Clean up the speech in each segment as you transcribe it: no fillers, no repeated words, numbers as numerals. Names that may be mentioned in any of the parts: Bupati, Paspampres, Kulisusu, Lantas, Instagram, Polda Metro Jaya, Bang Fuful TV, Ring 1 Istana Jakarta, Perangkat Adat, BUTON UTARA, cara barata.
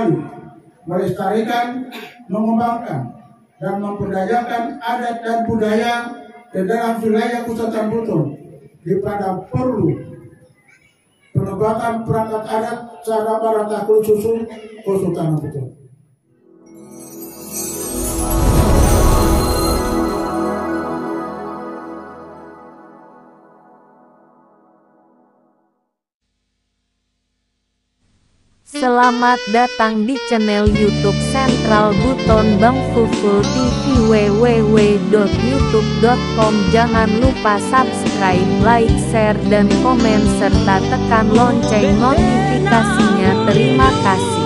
selalu melestarikan, mengembangkan, dan memperdayakan adat dan budaya di dalam wilayah Kecamatan Buton. Daripada perlu penegakan perangkat adat cara barata Kulisusu Buton. Selamat datang di channel YouTube Sentral Buton Bang Fuful TV www.youtube.com. Jangan lupa subscribe, like, share, dan komen serta tekan lonceng notifikasinya. Terima kasih.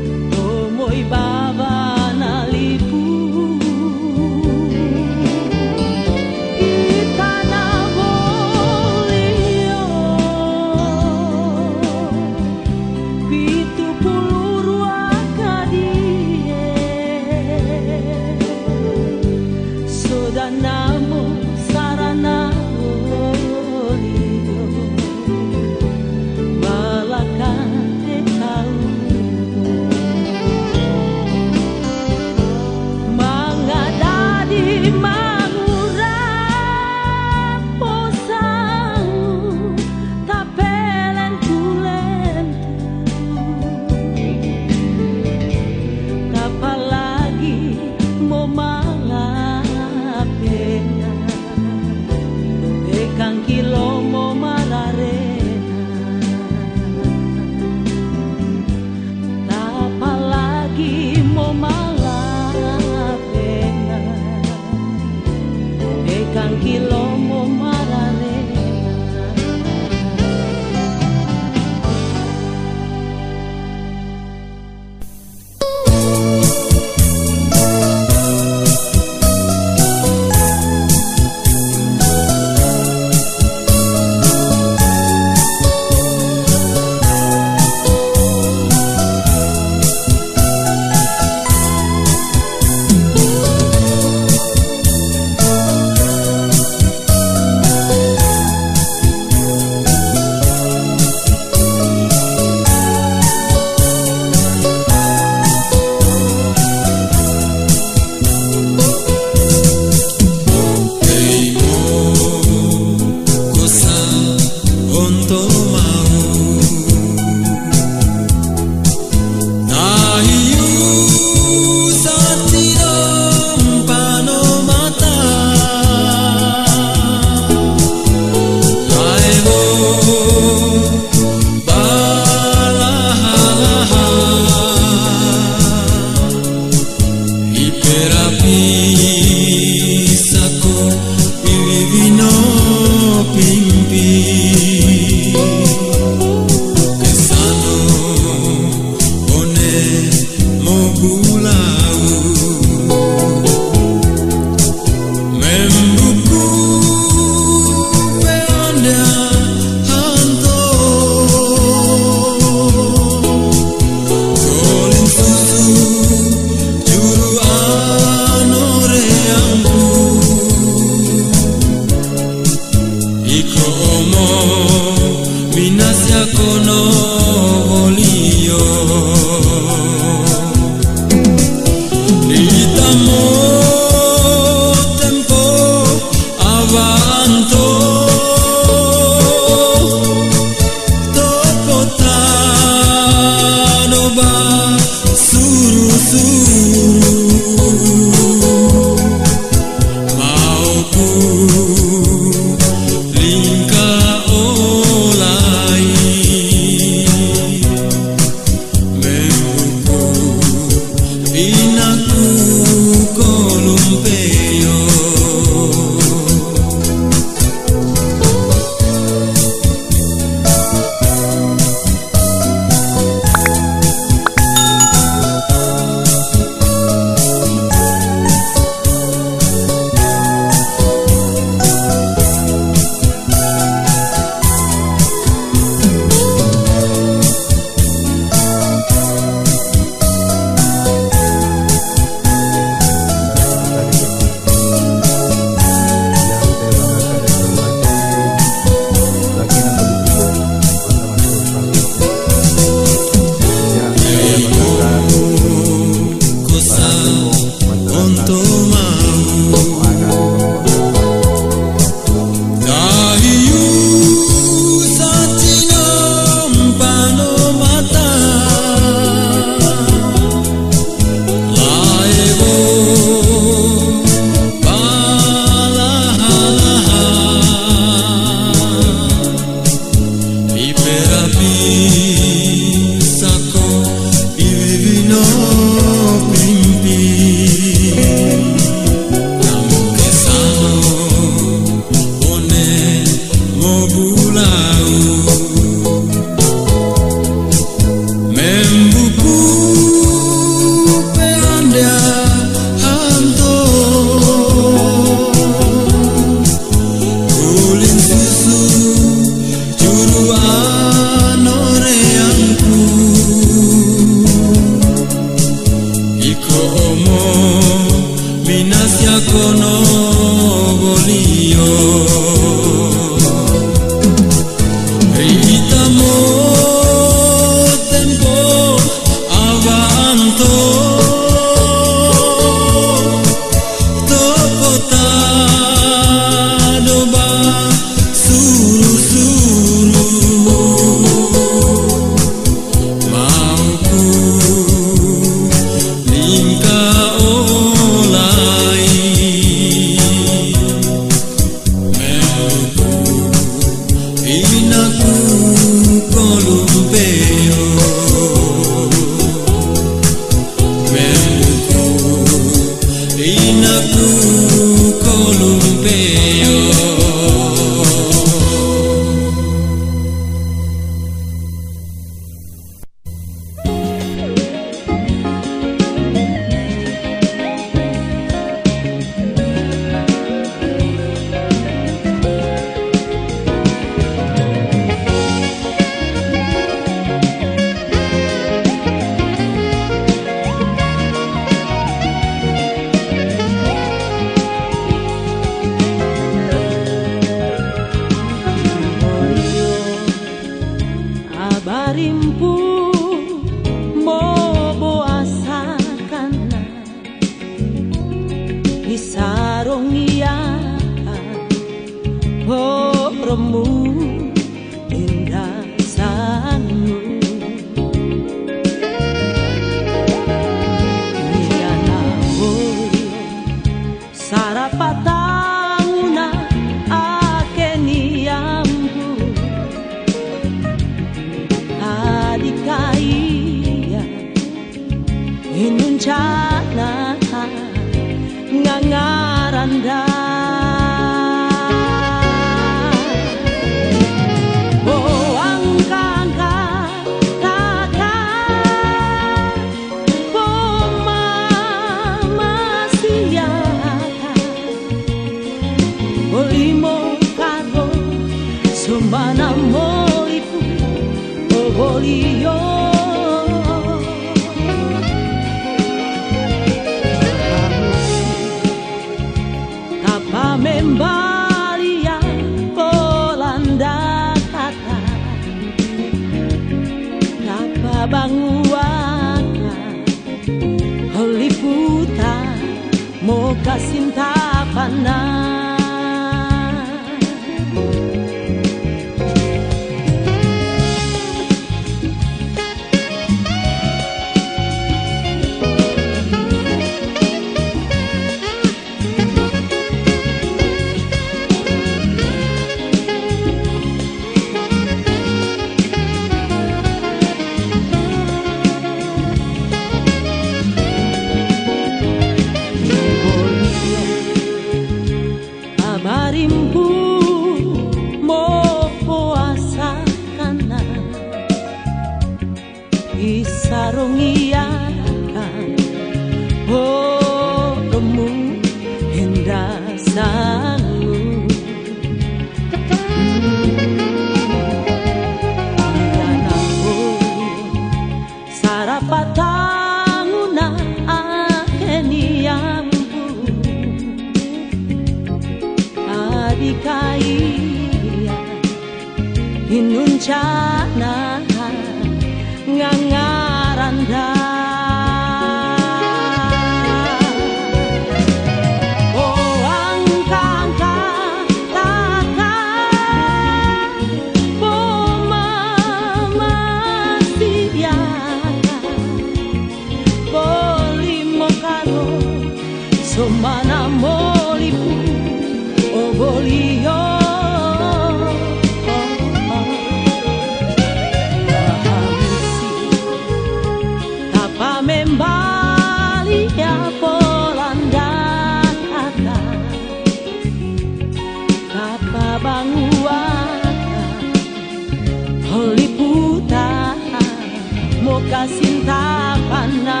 kasinta pana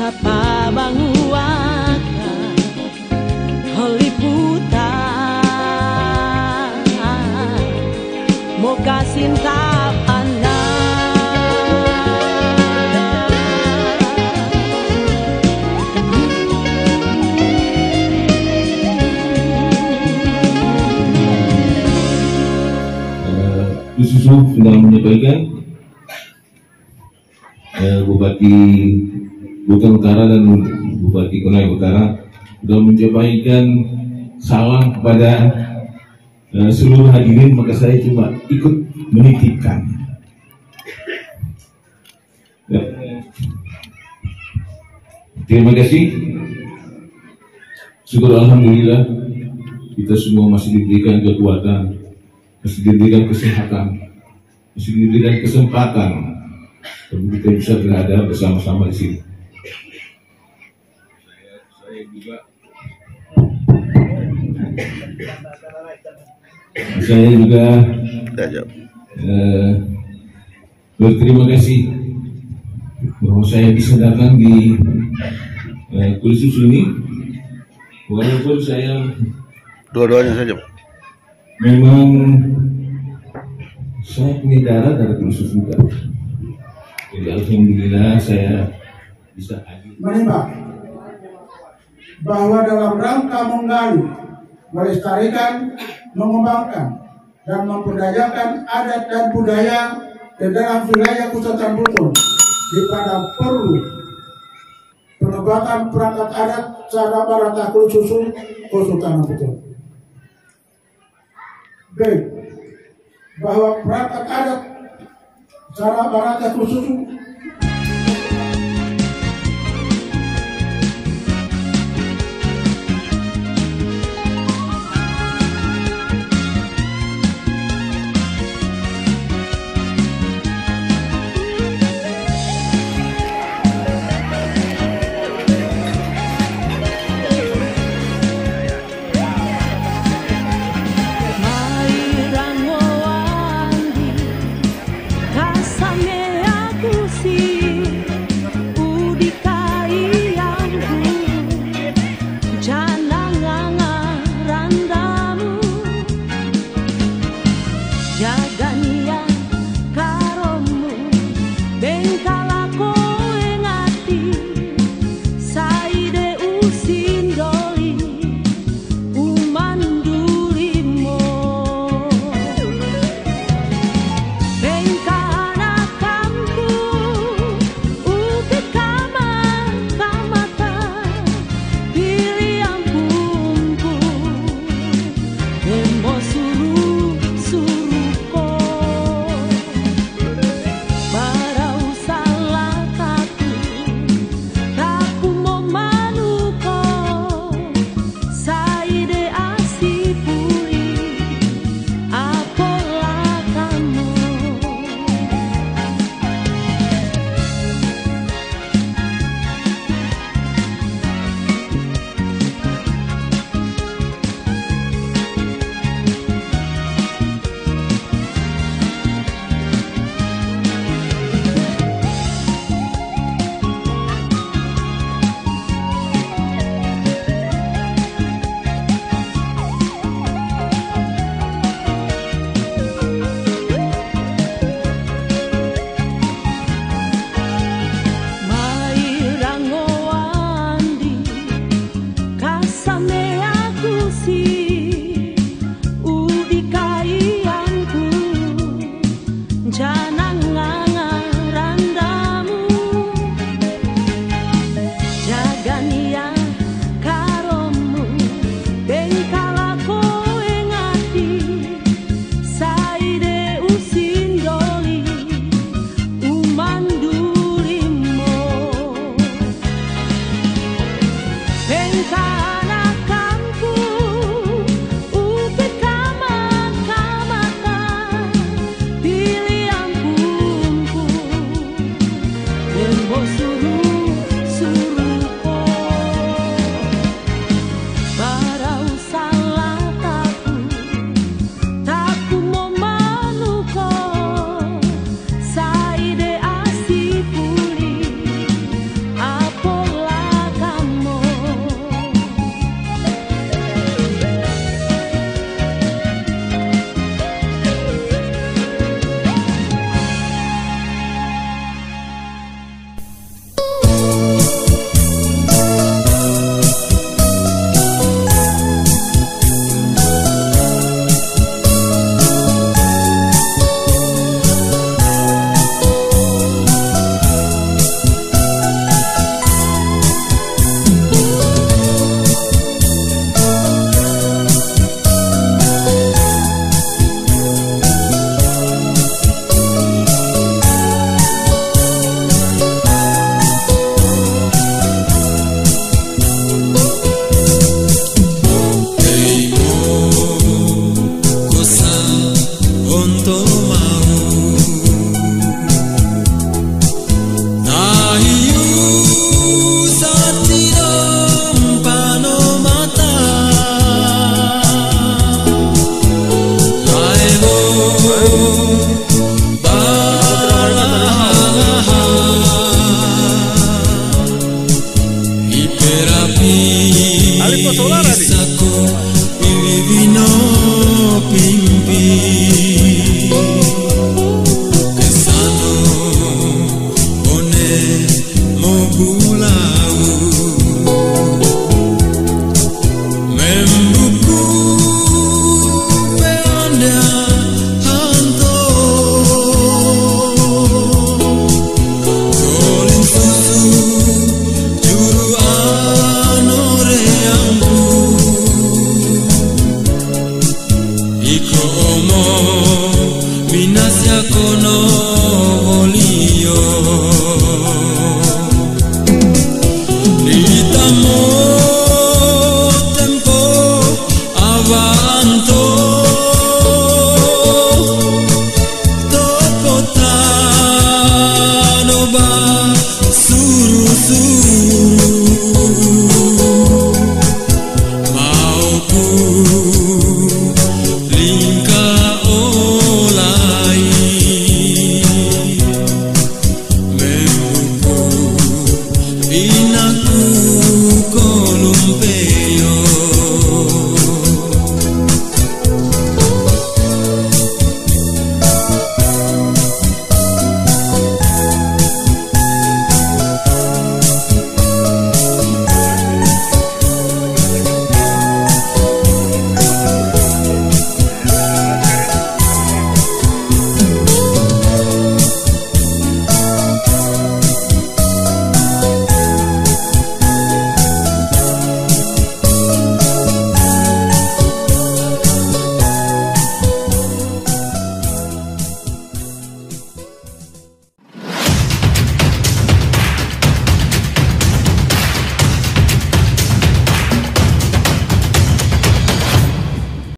tapa banguaka holiputa mo kasinta Kulisusu sudah menyampaikan Bupati Buton Utara dan Bupati Kutai Utara sudah menyampaikan salam kepada seluruh hadirin, maka saya cuma ikut menitipkan. Terima kasih. Syukur alhamdulillah kita semua masih diberikan kekuatan, masih diberikan kesehatan, masih diberikan kesempatan untuk kita bisa berada bersama-sama di sini. Saya juga, berterima kasih bahwa saya bisa datang di Kulisusu ini, walaupun saya dua-duanya saja. Memang saya punya darah dari Kulisusu juga. Jadi alhamdulillah saya bisa hadir. Menimba bahwa dalam rangka menggali, melestarikan, mengembangkan, dan memperdayakan adat dan budaya di dalam wilayah Kecamatan Buton, di mana perlu penempatan perangkat adat cara barata Kulisusu Kecamatan Buton. B. Bahwa perangkat adat cara barata Kulisusu suruh Minasya kono.